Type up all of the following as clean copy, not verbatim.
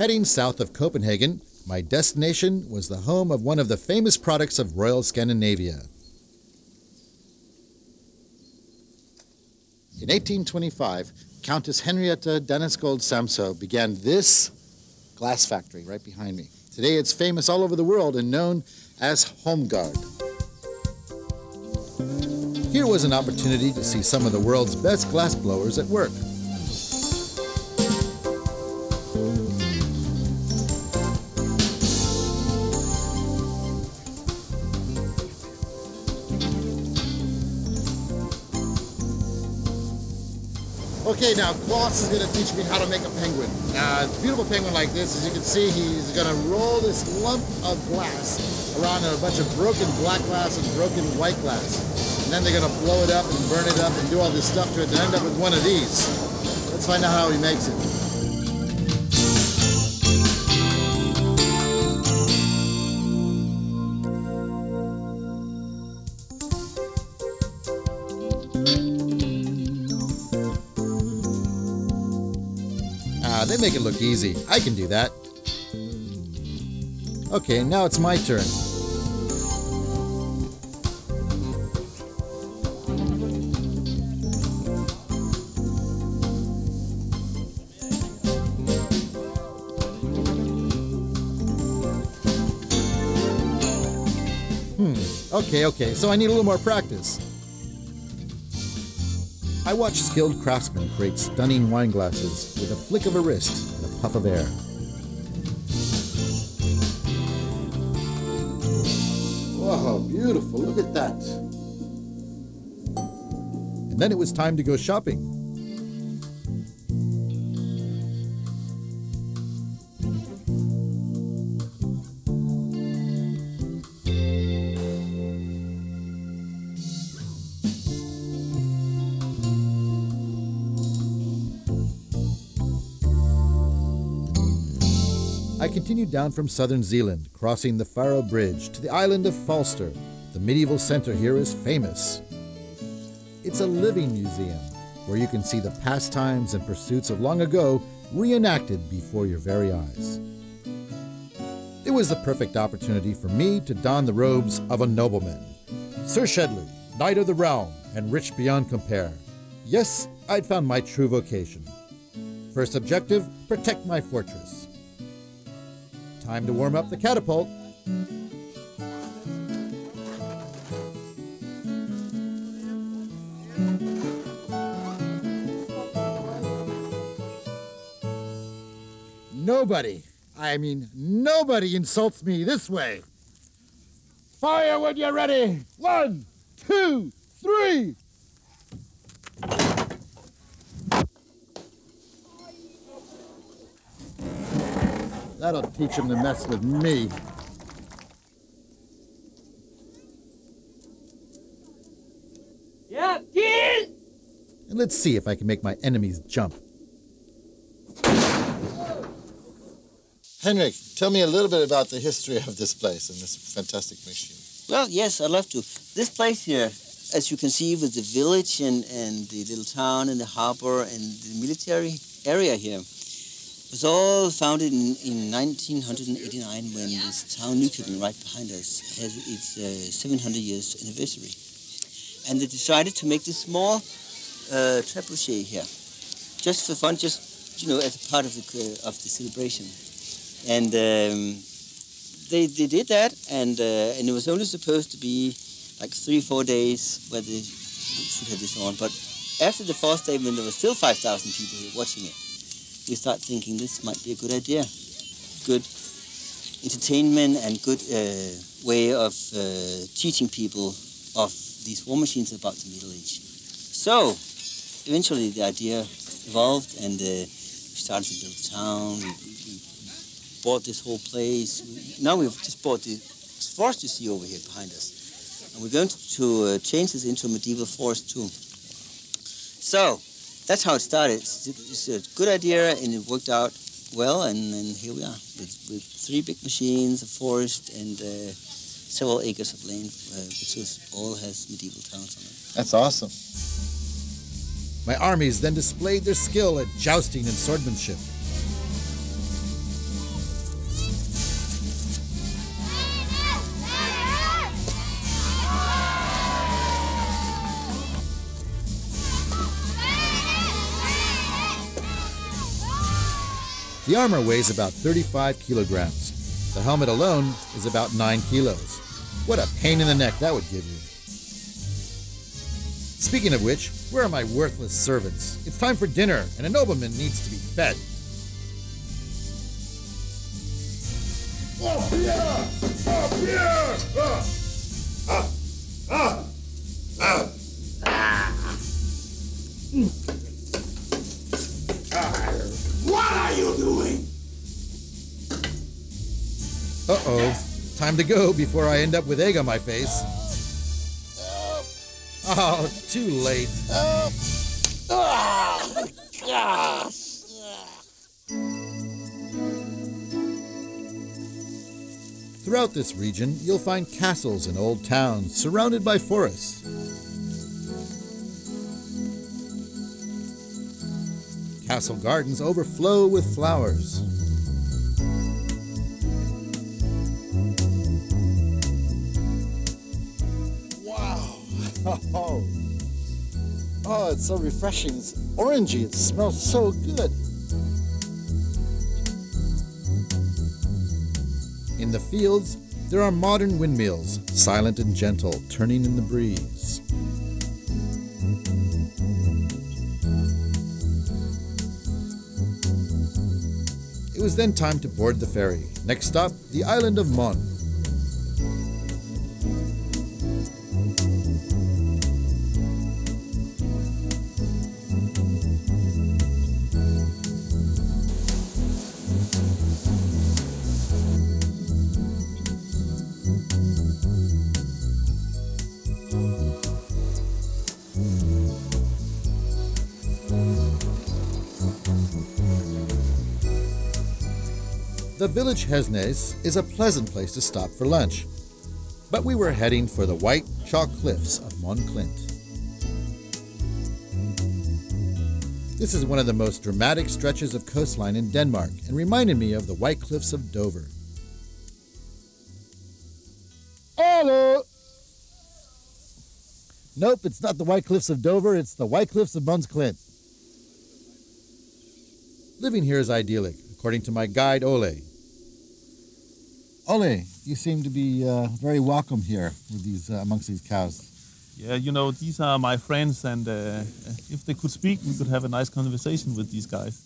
Heading south of Copenhagen, my destination was the home of one of the famous products of Royal Scandinavia. In 1825, Countess Henriette Danneskjold Samsø began this glass factory right behind me. Today it's famous all over the world and known as Holmegaard. Here was an opportunity to see some of the world's best glassblowers at work. Okay, now Klaus is going to teach me how to make a penguin. A beautiful penguin like this, as you can see, he's going to roll this lump of glass around in a bunch of broken black glass and broken white glass. And then they're going to blow it up and burn it up and do all this stuff to it and end up with one of these. Let's find out how he makes it. They make it look easy. I can do that. Okay, now it's my turn. Okay, so I need a little more practice. I watch skilled craftsmen create stunning wine glasses with a flick of a wrist and a puff of air. Whoa, beautiful, look at that. And then it was time to go shopping. I continued down from southern Zealand, crossing the Faroe Bridge to the island of Falster. The medieval center here is famous. It's a living museum where you can see the pastimes and pursuits of long ago reenacted before your very eyes. It was the perfect opportunity for me to don the robes of a nobleman. Sir Shedley, knight of the realm and rich beyond compare. Yes, I'd found my true vocation. First objective, protect my fortress. Time to warm up the catapult. Nobody, I mean nobody, insults me this way. Fire when you're ready. 1, 2, 3. That'll teach him to mess with me. Yeah, kill! And let's see if I can make my enemies jump. Henrik, tell me a little bit about the history of this place and this fantastic machine. Well, yes, I'd love to. This place here, as you can see, with the village and the little town and the harbor and the military area here, it was all founded in 1989 when this town, Nykøbing, right behind us, has its 700 years anniversary. And they decided to make this small trebuchet here, just for fun, just, you know, as a part of the celebration. And they did that, and it was only supposed to be like 3 or 4 days where they should have this on. But after the 4th day, when there were still 5,000 people here watching it, we start thinking this might be a good idea, good entertainment and good way of teaching people of these war machines about the Middle Age. So eventually the idea evolved and we started to build a town, we bought this whole place. Now we've just bought the forest you see over here behind us. And we're going to change this into a medieval forest too. So that's how it started. It's a good idea, and it worked out well, and here we are, with 3 big machines, a forest, and several acres of land, which all has medieval towns on it. That's awesome. My armies then displayed their skill at jousting and swordsmanship. The armor weighs about 35 kilograms. The helmet alone is about 9 kilos. What a pain in the neck that would give you. Speaking of which, where are my worthless servants? It's time for dinner, and a nobleman needs to be fed. Up here! Up here! What are you doing? Uh-oh. Time to go before I end up with egg on my face. Oh, too late. Throughout this region, you'll find castles and old towns surrounded by forests. Castle gardens overflow with flowers. Oh, it's so refreshing. It's orangey. It smells so good. In the fields, there are modern windmills, silent and gentle, turning in the breeze. It was then time to board the ferry. Next stop, the island of Møn. The village Hesnæs is a pleasant place to stop for lunch, but we were heading for the white chalk cliffs of Mønklint. This is one of the most dramatic stretches of coastline in Denmark and reminded me of the white cliffs of Dover. Hello! Nope, it's not the white cliffs of Dover, it's the white cliffs of Mønklint. Living here is idyllic, according to my guide, Ole. Ole, you seem to be very welcome here with these, amongst these cows. Yeah, you know, these are my friends, and if they could speak, we could have a nice conversation with these guys.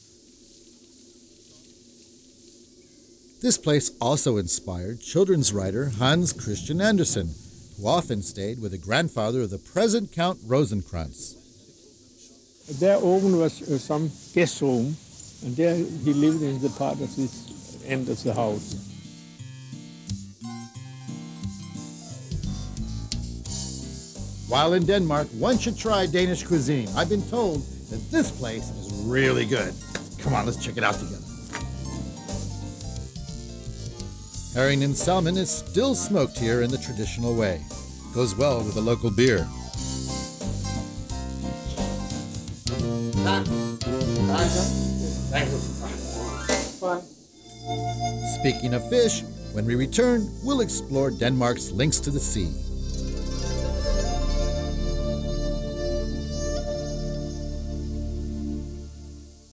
This place also inspired children's writer Hans Christian Andersen, who often stayed with the grandfather of the present Count Rosenkrantz. Their oven was some guest room, and there he lived in the part at this end of the house. While in Denmark, one should try Danish cuisine. I've been told that this place is really good. Come on, let's check it out together. Herring and salmon is still smoked here in the traditional way. Goes well with a local beer. Speaking of fish, when we return, we'll explore Denmark's links to the sea.